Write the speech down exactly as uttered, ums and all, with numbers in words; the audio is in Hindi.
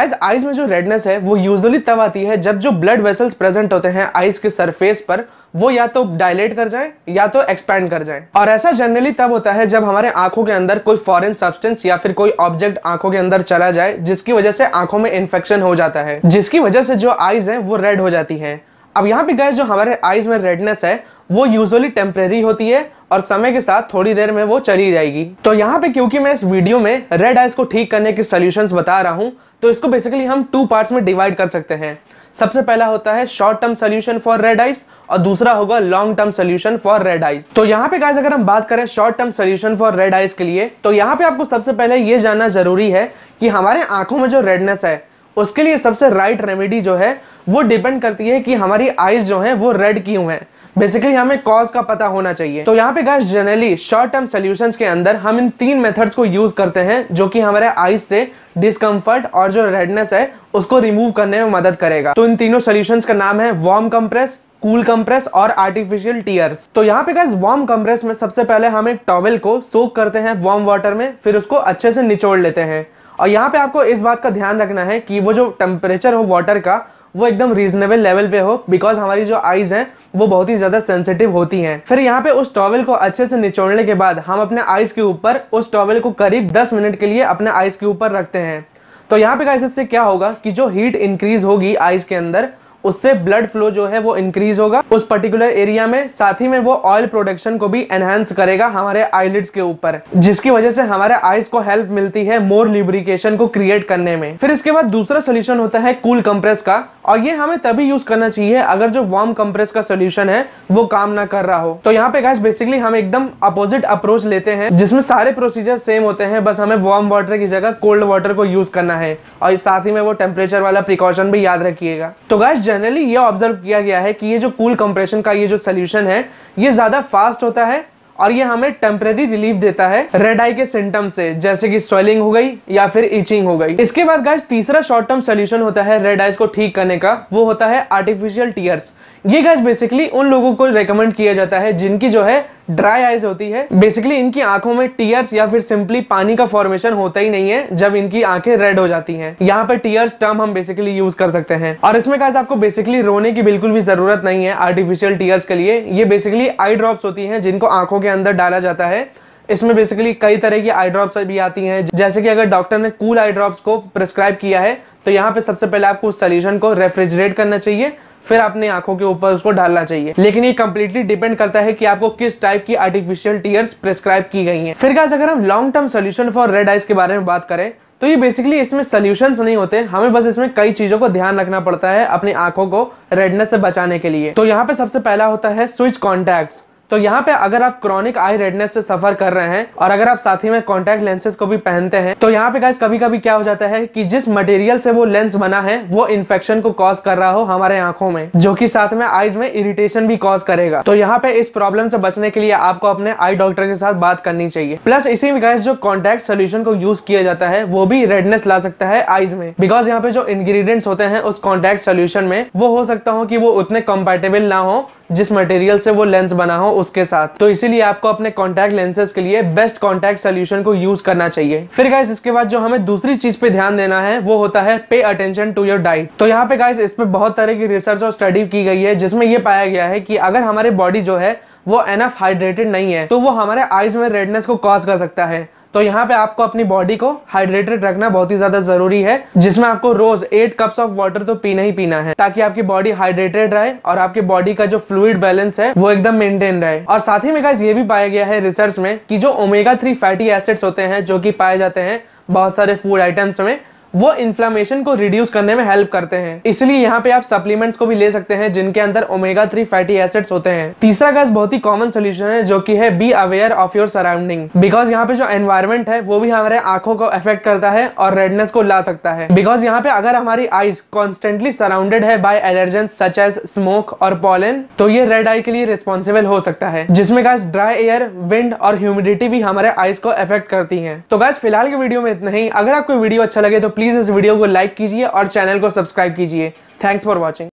गाइज आइज में जो रेडनेस है वो यूजुअली तब आती है जब जो ब्लड वेसल्स प्रेजेंट होते हैं आइज के सरफेस पर वो या तो डायलेट कर जाएं या तो एक्सपैंड कर जाएं। और ऐसा जनरली तब होता है जब हमारे आंखों के अंदर कोई फॉरेन सब्सटेंस या फिर कोई ऑब्जेक्ट आंखों के अंदर चला जाए जिसकी वजह से आंखों में इन्फेक्शन हो जाता है, जिसकी वजह से जो आइज है वो रेड हो जाती है। अब यहाँ पे गाइज जो हमारे आइज में रेडनेस है वो यूजुअली टेम्परेरी होती है और समय के साथ थोड़ी देर में वो चली जाएगी। तो यहाँ पे क्योंकि मैं इस वीडियो में रेड आइज को ठीक करने के सॉल्यूशंस बता रहा हूँ तो इसको बेसिकली हम टू पार्ट्स में डिवाइड कर सकते हैं। सबसे पहला होता है short term solution for red eyes और दूसरा होगा long term solution for red eyes. तो यहाँ पे गाइस अगर हम बात करें short term solution for red eyes के लिए तो यहाँ पे आपको सबसे पहले ये जानना जरूरी है कि हमारे आंखों में जो रेडनेस है उसके लिए सबसे राइट रेमेडी जो है वो डिपेंड करती है कि हमारी आइज जो है वो रेड क्यों है। बेसिकली हमें कॉज का पता होना चाहिए। तो यहाँ पे guys generally short term solutions के अंदर हम इन तीन मेथड्स को यूज करते हैं जो कि हमारे आईज से डिस्कम्फर्ट और जो रेडनेस है उसको रिमूव करने में मदद करेगा। तो इन तीनों सोल्यूशंस का नाम है वार्म कंप्रेस, कूल कंप्रेस और आर्टिफिशियल टीयर्स। तो यहाँ पे गाइस वार्म कंप्रेस में सबसे पहले हम एक टॉवेल को सोक करते हैं वार्म वाटर में, फिर उसको अच्छे से निचोड़ लेते हैं। और यहाँ पे आपको इस बात का ध्यान रखना है कि वो जो टेम्परेचर हो वाटर का वो एकदम रीजनेबल लेवल पे हो, बिकॉज हमारी जो आईज हैं वो बहुत ही ज़्यादा सेंसिटिव होती हैं। फिर यहाँ पे उस टॉवेल को अच्छे से निचोड़ने के बाद हम अपने आईज के ऊपर उस टॉवेल को करीब दस मिनट के लिए अपने आईज के ऊपर रखते हैं। तो यहाँ पे गाइस इससे क्या होगा कि जो हीट इंक्रीज होगी आईज के अंदर उससे ब्लड फ्लो जो है वो इंक्रीज होगा उस पर्टिकुलर एरिया में, साथ ही में वो ऑयल प्रोडक्शन को भी एनहांस करेगा हमारे आईलिड्स के ऊपर, जिसकी वजह से हमारे आईज को हेल्प मिलती है मोर ल्यूब्रिकेशन को क्रिएट करने में। फिर इसके बाद दूसरा सोल्यूशन होता है कूल कंप्रेस का, और ये हमें तभी यूज करना चाहिए अगर जो वार्म कंप्रेस का सोल्यूशन है वो काम ना कर रहा हो। तो यहाँ पे गाइस बेसिकली हम एकदम अपोजिट अप्रोच लेते हैं जिसमें सारे प्रोसीजर सेम होते हैं, बस हमें वार्म वाटर की जगह कोल्ड वाटर को यूज करना है। और साथ ही में वो टेम्परेचर वाला प्रिकॉशन भी याद रखिएगा। तो गाइस जनरली ये ऑब्जर्व किया गया है कि ये जो कूल कंप्रेशन का ये जो सोल्यूशन है ये ज्यादा फास्ट होता है और ये हमें टेम्परेरी रिलीफ देता है रेड आई के सिम्टम से, जैसे कि स्वेलिंग हो गई या फिर इचिंग हो गई। इसके बाद गाइस तीसरा शॉर्ट टर्म सोल्यूशन होता है रेड आइज को ठीक करने का, वो होता है आर्टिफिशियल टीयर्स। ये गाइस बेसिकली उन लोगों को रेकमेंड किया जाता है जिनकी जो है ड्राई आइज होती है। बेसिकली इनकी आंखों में टीयर्स या फिर सिंपली पानी का फॉर्मेशन होता ही नहीं है जब इनकी आंखें रेड हो जाती हैं। यहाँ पे टीयर्स टर्म हम बेसिकली यूज कर सकते हैं और इसमें गाइस आपको बेसिकली रोने की बिल्कुल भी जरूरत नहीं है आर्टिफिशियल टीयर्स के लिए। ये बेसिकली आई ड्रॉप्स होती हैं जिनको आंखों के अंदर डाला जाता है। इसमें बेसिकली कई तरह की आई ड्रॉप्स भी आती हैं, जैसे कि अगर डॉक्टर ने कूल आई ड्रॉप्स को प्रिस्क्राइब किया है तो यहाँ पे सबसे पहले आपको उस सोल्यूशन को रेफ्रिजरेट करना चाहिए, फिर अपने आंखों के ऊपर उसको डालना चाहिए। लेकिन ये कम्प्लीटली डिपेंड करता है कि आपको किस टाइप की आर्टिफिशियल टीयर्स प्रिस्क्राइब की गई हैं। फिर गाइस अगर हम long term solution for red eyes के बारे में बात करें तो ये बेसिकली इसमें सोल्यूशंस नहीं होते, हमें बस इसमें कई चीजों को ध्यान रखना पड़ता है अपनी आंखों को रेडनेस से बचाने के लिए। तो यहाँ पे सबसे पहला होता है स्विच कॉन्टैक्ट्स। तो यहाँ पे अगर आप क्रॉनिक आई रेडनेस से सफर कर रहे हैं और अगर आप साथ ही में कॉन्टैक्ट लेंसेज को भी पहनते हैं तो यहाँ पे गाइस कभी कभी क्या हो जाता है कि जिस मटेरियल से वो लेंस बना है वो इन्फेक्शन को कॉज कर रहा हो हमारे आंखों में, जो कि साथ में आईज में इरिटेशन भी कॉज करेगा। तो यहाँ पे इस प्रॉब्लम से बचने के लिए आपको अपने आई डॉक्टर के साथ बात करनी चाहिए। प्लस इसी में गाइस जो कॉन्टैक्ट सोल्यूशन को यूज किया जाता है वो भी रेडनेस ला सकता है आईज में, बिकॉज यहाँ पे जो इंग्रीडियंट्स होते हैं उस कॉन्टैक्ट सोल्यूशन में वो हो सकता हो कि वो उतने कंपेटेबल ना हो जिस मटेरियल से वो लेंस बना हो उसके साथ। तो इसीलिए आपको अपने कॉन्टैक्ट लेंसेज के लिए बेस्ट कॉन्टैक्ट सोल्यूशन को यूज करना चाहिए। फिर गाइस इसके बाद जो हमें दूसरी चीज पे ध्यान देना है वो होता है pay attention to your diet. तो यहाँ पे गाइस इस पे बहुत तरह की रिसर्च और स्टडी की गई है जिसमें ये पाया गया है कि अगर हमारे बॉडी जो है वो एनफ हाइड्रेटेड नहीं है तो वो हमारे आईज में रेडनेस को कॉज कर सकता है। तो यहाँ पे आपको अपनी बॉडी को हाइड्रेटेड रखना बहुत ही ज्यादा जरूरी है, जिसमें आपको रोज एट कप्स ऑफ वाटर तो पीना ही पीना है ताकि आपकी बॉडी हाइड्रेटेड रहे और आपके बॉडी का जो फ्लूइड बैलेंस है वो एकदम मेंटेन रहे। और साथ ही में गाइस ये भी पाया गया है रिसर्च में कि जो ओमेगा थ्री फैटी एसिड्स होते हैं जो कि पाए जाते हैं बहुत सारे फूड आइटम्स में, वो इन्फ्लेमेशन को रिड्यूस करने में हेल्प करते हैं। इसलिए यहाँ पे आप सप्लीमेंट्स को भी ले सकते हैं जिनके अंदर ओमेगा थ्री फैटी एसिड्स होते हैं। तीसरा गाइस बहुत ही कॉमन सोल्यूशन है जो कि है be aware of your surrounding, because यहाँ पे जो एनवायरमेंट है वो भी हमारे आंखों को अफेक्ट करता है और रेडनेस को ला सकता है। बिकॉज यहाँ पे अगर हमारी आईज कॉन्स्टेंटली सराउंडेड है by allergen such as smoke और पॉलन तो ये रेड आई के लिए रिस्पॉन्सिबल हो सकता है, जिसमें गाइस ड्राई एयर, विंड और ह्यूमिडिटी भी हमारे आईज को अफेक्ट करती है। तो गाइस फिलहाल के वीडियो में इतना ही। अगर आपको वीडियो अच्छा लगे तो प्लीज इस वीडियो को लाइक कीजिए और चैनल को सब्सक्राइब कीजिए। Thanks for watching.